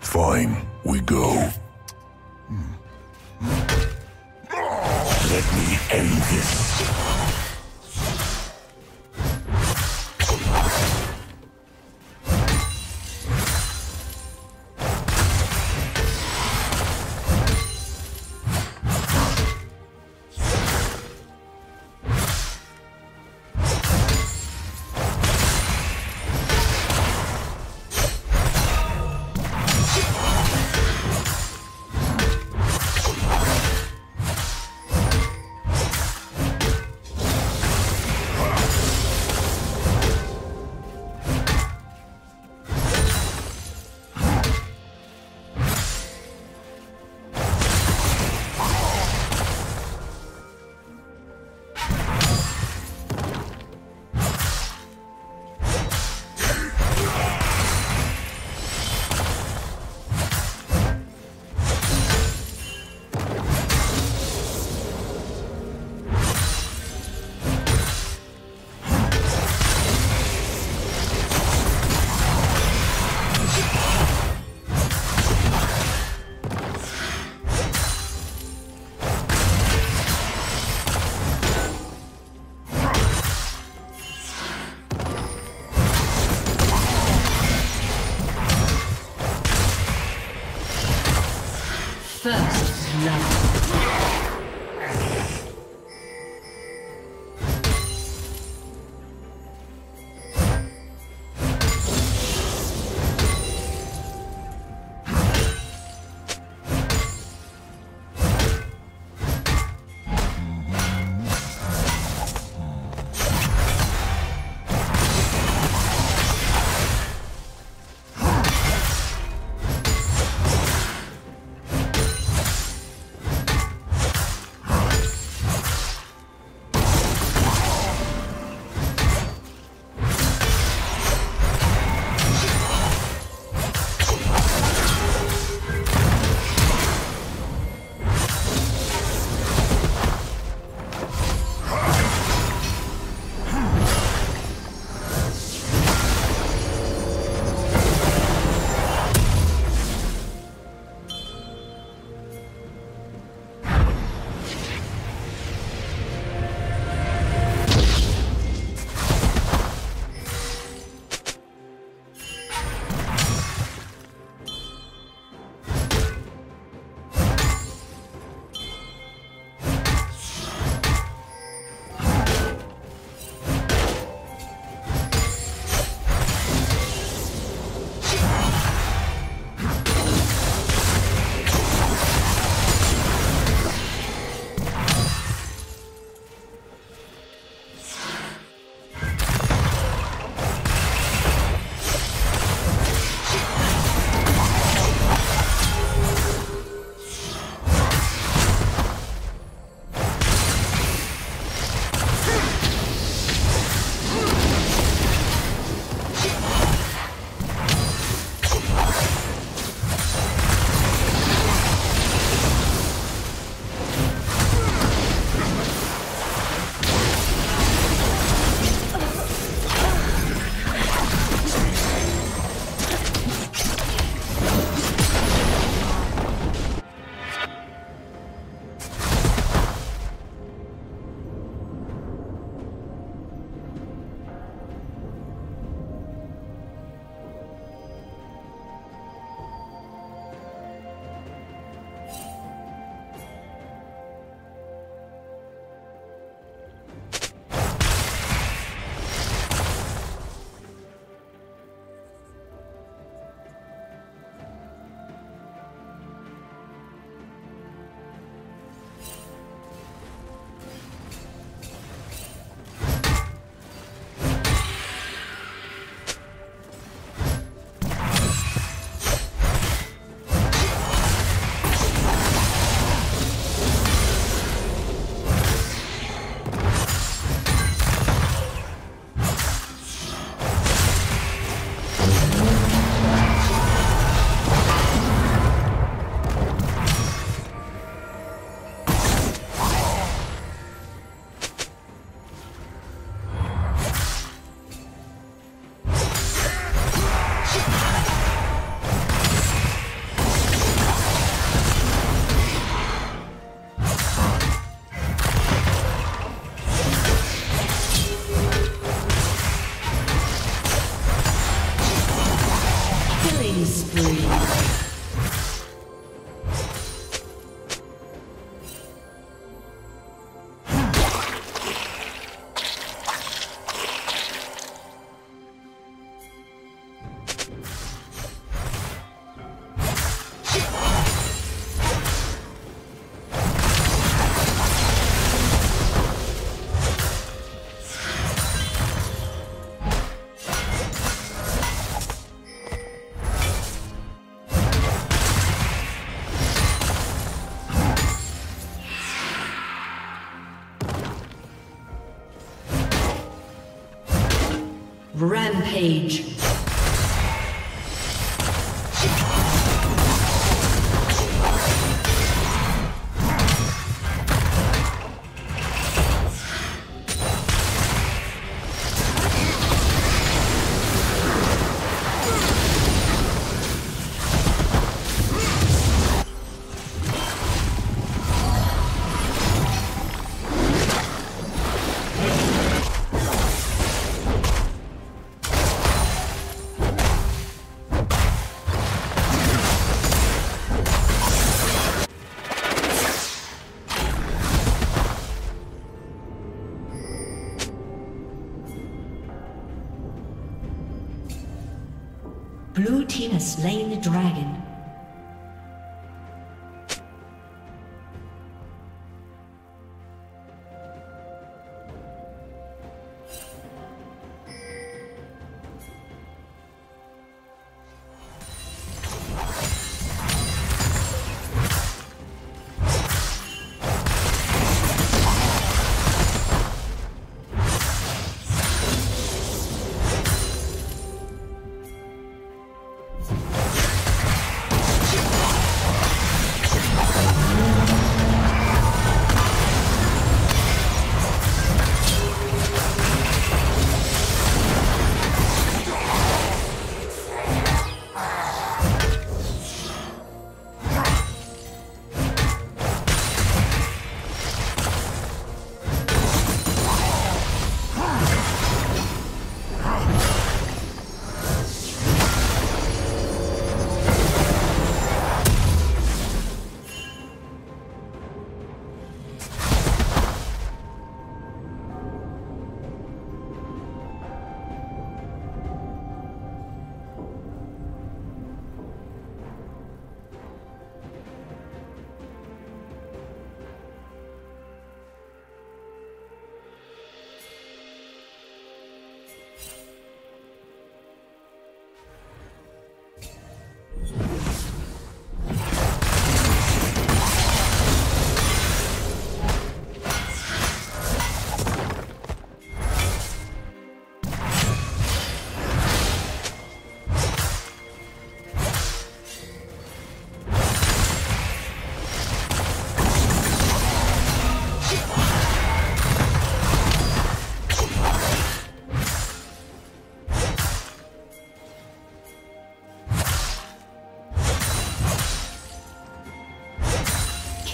Fine, we go. Let me end this. First love. Killing spree. Rampage. Blue team has slain the dragon.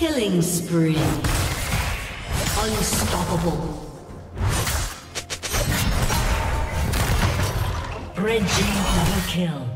Killing spree. Unstoppable. Red team double kill.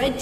Red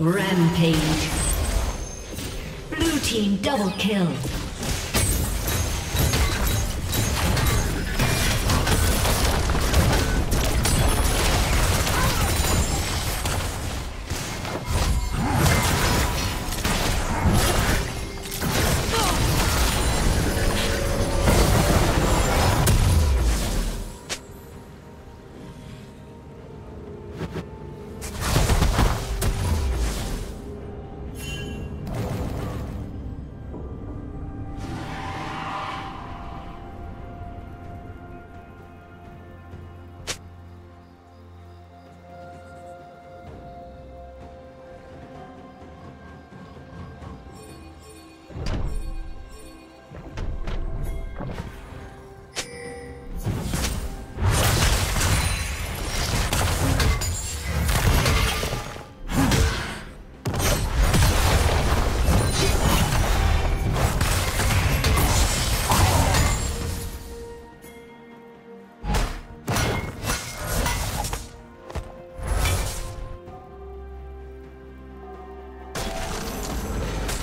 Rampage. Blue team double kill.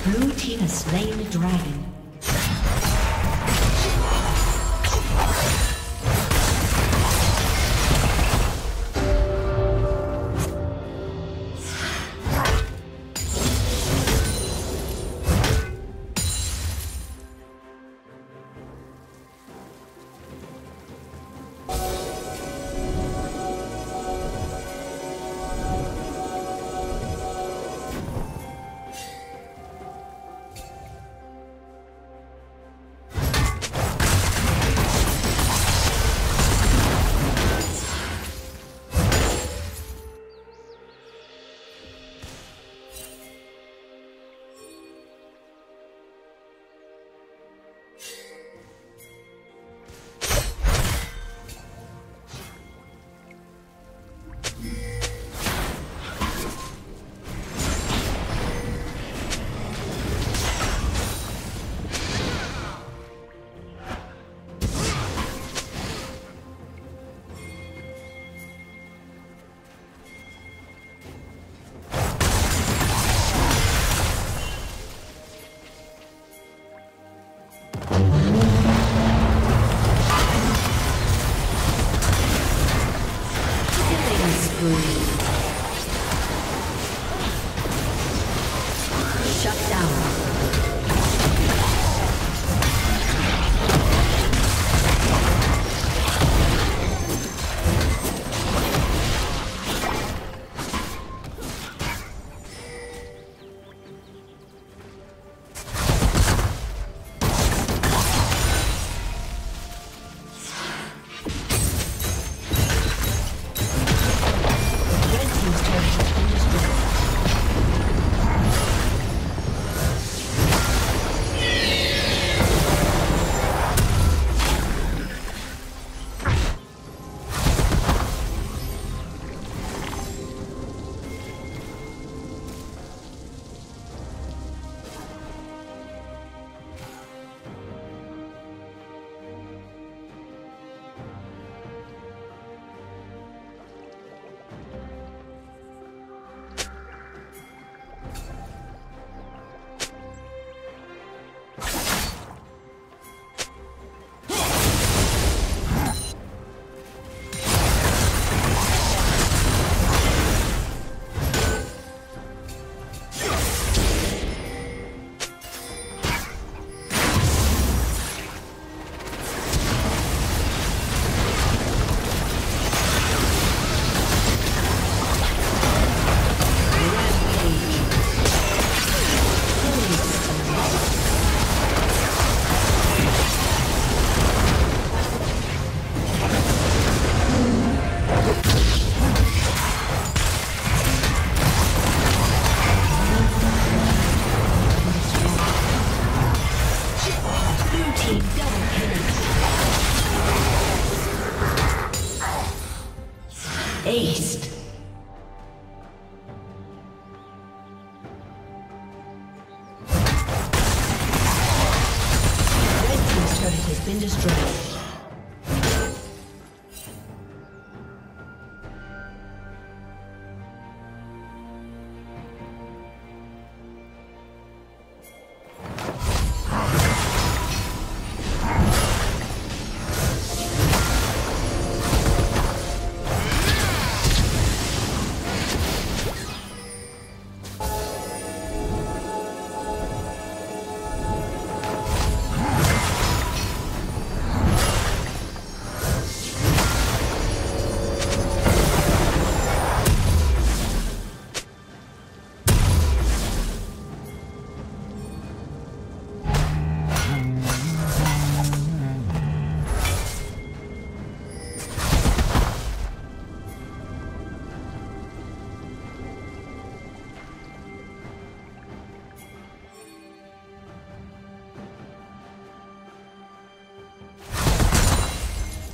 Blue team has slain the dragon.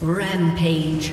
Rampage.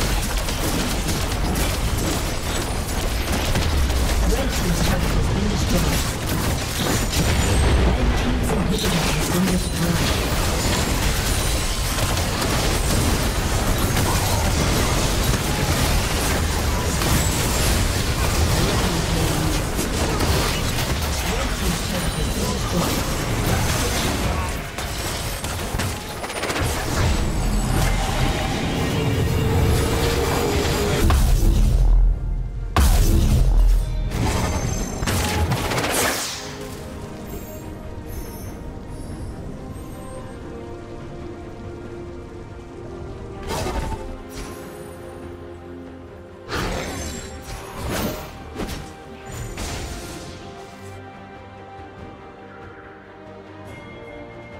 destroyed. Red Team's inhibitor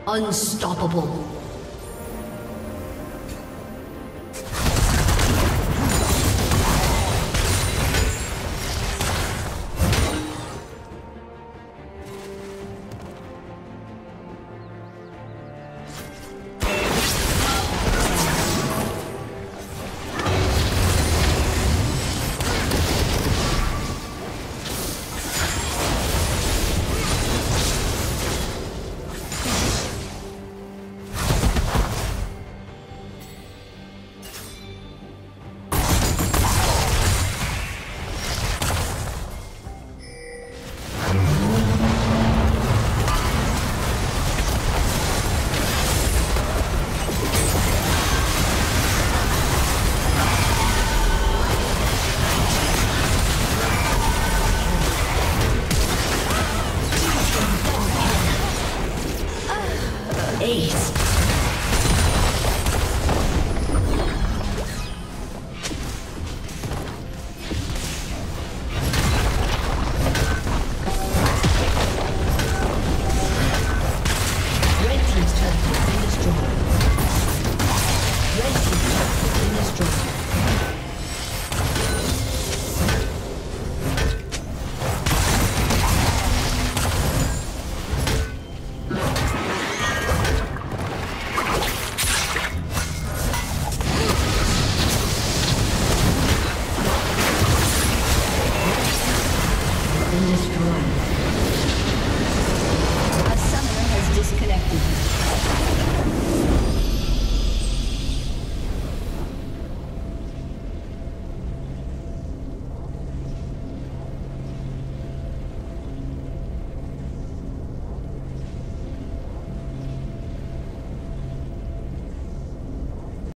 Unstoppable.